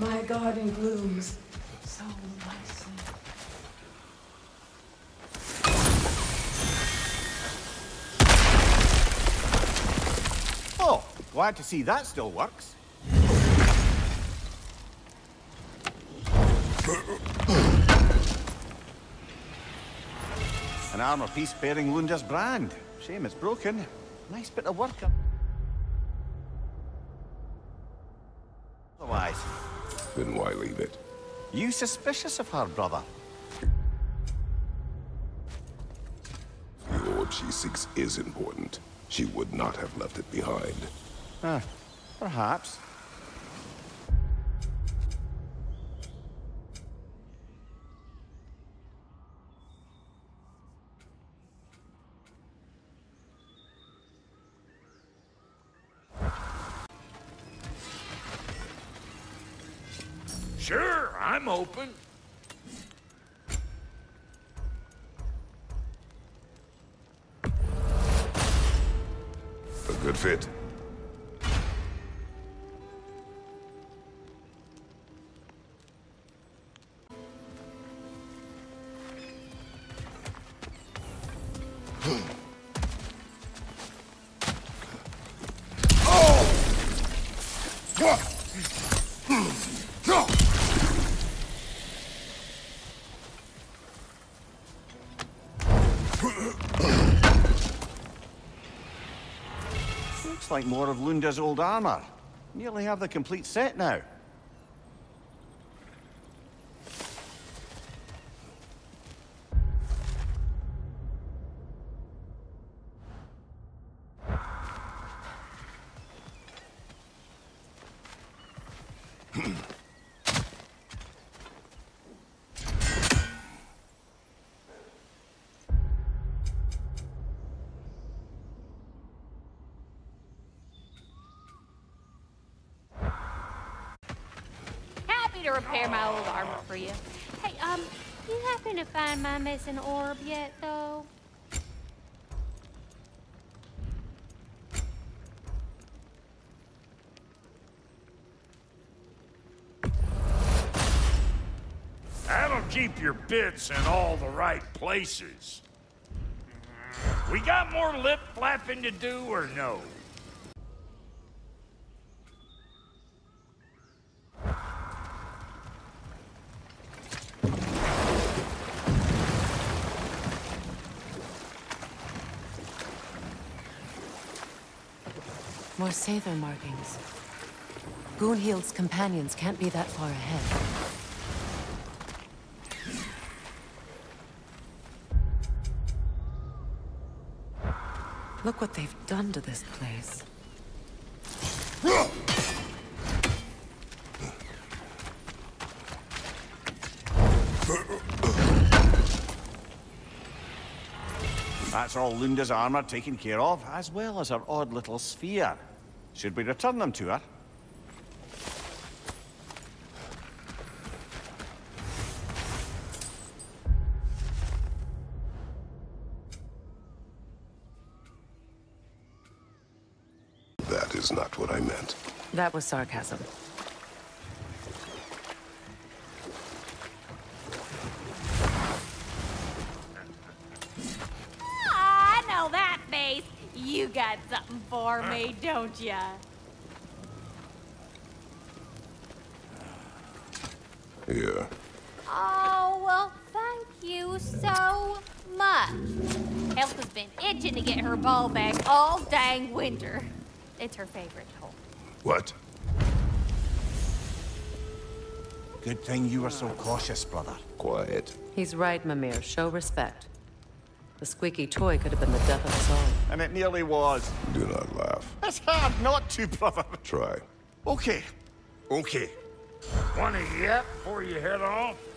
why my garden blooms so nicely. Oh, glad to see that still works. An armor piece bearing Lunda's brand. Shame it's broken. Nice bit of work. Otherwise. Then why leave it? You suspicious of her, brother? The orb she seeks is important. She would not have left it behind. Ah, perhaps. Sure, I'm open. A good fit. Looks like more of Lunda's old armor. Nearly have the complete set now. To repair my old armor for you. Hey, you happen to find my missing orb yet, though? That'll keep your bits in all the right places. We got more lip flapping to do or no? More Sæther markings. Gunhild's companions can't be that far ahead. Look what they've done to this place. That's all Lunda's armor taken care of, as well as her odd little sphere. Should we return them to her? That is not what I meant. That was sarcasm. You got something for me, don't ya? Yeah. Oh, well, thank you so much. Elsa's been itching to get her ball back all dang winter. It's her favorite hole. What? Good thing you were so cautious, brother. Quiet. He's right, Mimir. Show respect. The squeaky toy could have been the death of us all. And it nearly was. Do not laugh. It's hard not to, brother. Try. Okay. Okay. One of you up before you head off?